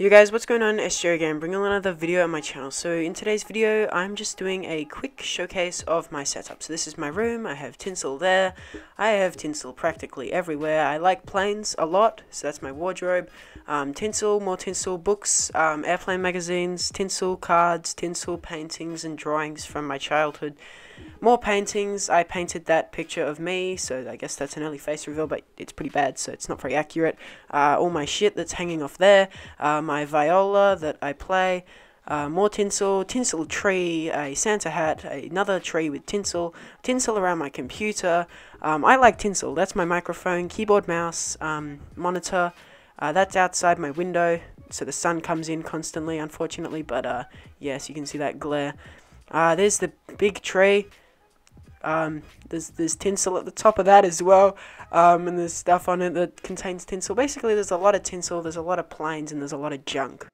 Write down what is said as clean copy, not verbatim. Yo guys, what's going on? S Jay again, bringing another video on my channel. So in today's video, I'm just doing a quick showcase of my setup. So this is my room, I have tinsel there, I have tinsel practically everywhere. I like planes a lot, so that's my wardrobe. Tinsel, more tinsel, books, airplane magazines, tinsel cards, tinsel paintings and drawings from my childhood. More paintings, I painted that picture of me, so I guess that's an early face reveal, but it's pretty bad, so it's not very accurate. All my shit that's hanging off there, my viola that I play, more tinsel, tinsel tree, a Santa hat, another tree with tinsel, tinsel around my computer. I like tinsel, that's my microphone, keyboard, mouse, monitor, that's outside my window, so the sun comes in constantly, unfortunately, but yes, you can see that glare. There's the big tree, there's tinsel at the top of that as well, and there's stuff on it that contains tinsel. Basically, there's a lot of tinsel, there's a lot of planes, and there's a lot of junk.